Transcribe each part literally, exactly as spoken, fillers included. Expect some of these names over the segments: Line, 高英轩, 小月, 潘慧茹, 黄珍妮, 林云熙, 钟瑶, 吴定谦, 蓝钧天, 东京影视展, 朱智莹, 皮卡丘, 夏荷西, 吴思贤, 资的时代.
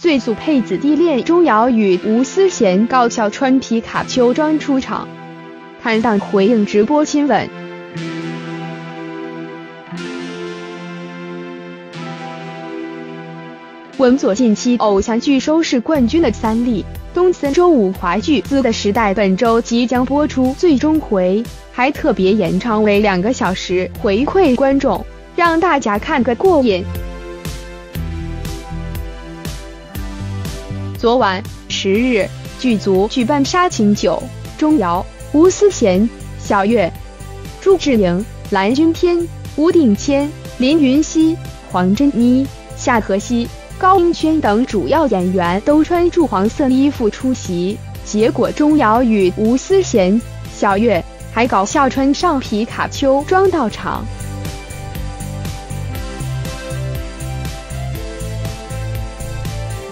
最速配子弟恋钟瑶与吴思贤高校穿皮卡秋装出场，坦荡回应直播亲吻。文佐近期偶像剧收视冠军的三立、东森周五华剧《资的时代》本周即将播出最终回，还特别延长为两个小时回馈观众，让大家看个过瘾。 昨晚十日，剧组举办杀青酒，钟瑶、吴思贤、小月、朱智莹、蓝钧天、吴定谦、林云熙、黄珍妮、夏荷西、高英轩等主要演员都穿着黄色衣服出席。结果钟瑶与吴思贤、小月还搞笑穿上皮卡丘装到场。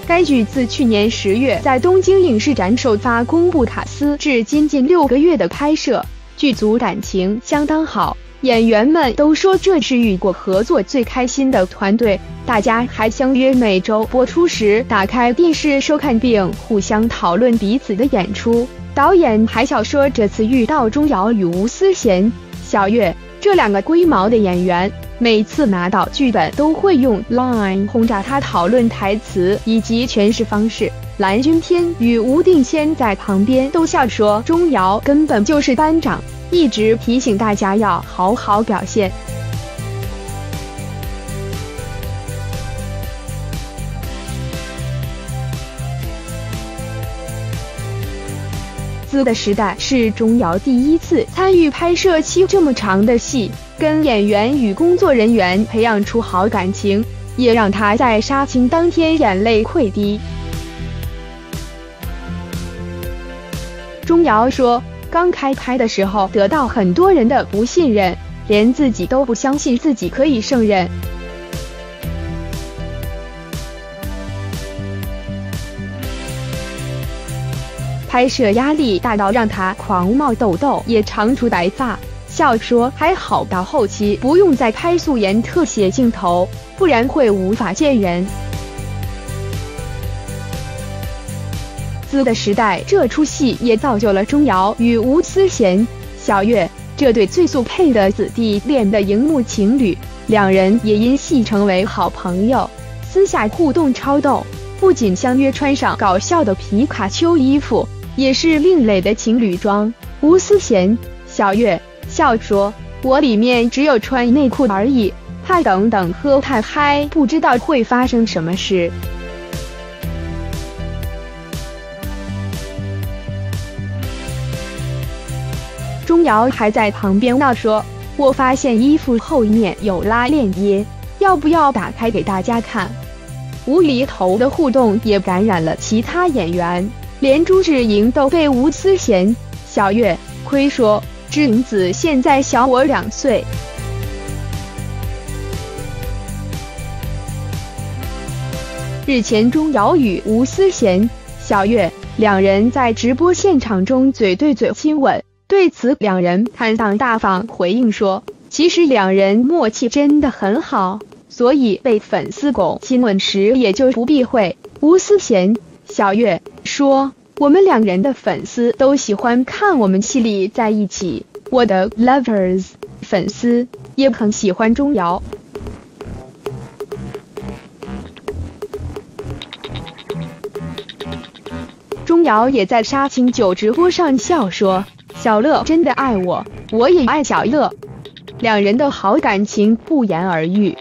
该剧自去年十月在东京影视展首发公布卡司，至今近六个月的拍摄，剧组感情相当好，演员们都说这是遇过合作最开心的团队，大家还相约每周播出时打开电视收看并互相讨论彼此的演出。导演还笑说，这次遇到钟瑶与吴思贤、小月这两个龟毛的演员。 每次拿到剧本都会用 Line 轰炸他讨论台词以及诠释方式。蓝钧天与吴定谦在旁边都笑说钟瑶根本就是班长，一直提醒大家要好好表现。《资的时代》是钟瑶第一次参与拍摄期这么长的戏。 跟演员与工作人员培养出好感情，也让他在杀青当天眼泪溃堤。钟瑶说，刚开拍的时候得到很多人的不信任，连自己都不相信自己可以胜任。拍摄压力大到让他狂冒痘痘，也长出白发。 笑说还好，到后期不用再拍素颜特写镜头，不然会无法见人。《资的时代》这出戏也造就了钟瑶与吴思贤、小月这对最速配的子弟恋的荧幕情侣，两人也因戏成为好朋友，私下互动超逗，不仅相约穿上搞笑的皮卡丘衣服，也是另类的情侣装。吴思贤、小月。 笑说：“我里面只有穿内裤而已，怕等等喝太嗨，不知道会发生什么事。”钟瑶还在旁边闹说：“我发现衣服后面有拉链耶，要不要打开给大家看？”无厘头的互动也感染了其他演员，连朱智莹都被吴思贤、小月亏说。 智莹子现在小我两岁。日前，钟瑶与吴思贤、小月两人在直播现场中嘴对嘴亲吻，对此两人坦荡大方回应说：“其实两人默契真的很好，所以被粉丝拱亲吻时也就不避讳。”吴思贤、小月说。 我们两人的粉丝都喜欢看我们戏里在一起，我的 lovers 粉丝也很喜欢钟瑶。钟瑶也在杀青酒直播上笑说：“小乐真的爱我，我也爱小乐。”两人的好感情不言而喻。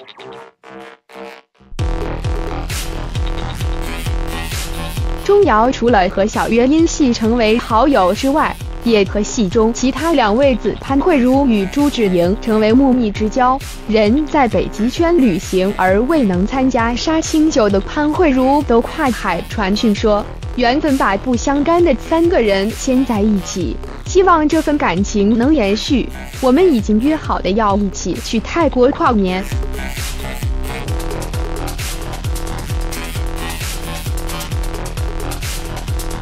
钟瑶除了和小月因戏成为好友之外，也和戏中其他两位子潘慧茹与朱智莹成为秘密之交。人在北极圈旅行而未能参加杀青酒的潘慧茹都跨海传讯说，缘分把不相干的三个人牵在一起，希望这份感情能延续。我们已经约好的要一起去泰国跨年。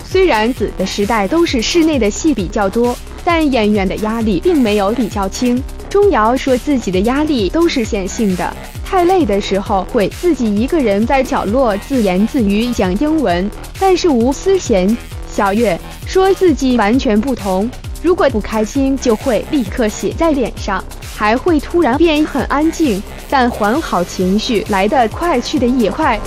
虽然《资的时代》都是室内的戏比较多，但演员的压力并没有比较轻。钟瑶说自己的压力都是线性的，太累的时候会自己一个人在角落自言自语讲英文，但是无私贤、小月说自己完全不同。如果不开心就会立刻写在脸上，还会突然变很安静，但还好情绪来得快去得也快。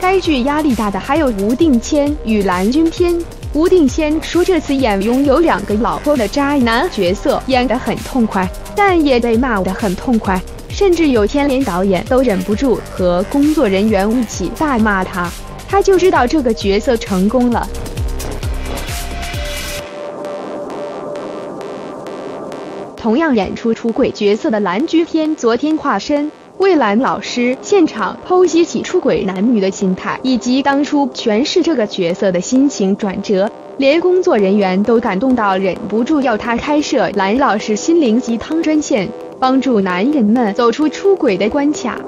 该剧压力大的还有吴定谦与蓝钧天。吴定谦说这次演拥有两个老婆的渣男角色演得很痛快，但也被骂得很痛快，甚至有天连导演都忍不住和工作人员一起大骂他，他就知道这个角色成功了。同样演出出轨角色的蓝钧天昨天化身 魏兰老师现场剖析起出轨男女的心态，以及当初诠释这个角色的心情转折，连工作人员都感动到忍不住要他开设兰老师心灵鸡汤专线，帮助男人们走出出轨的关卡。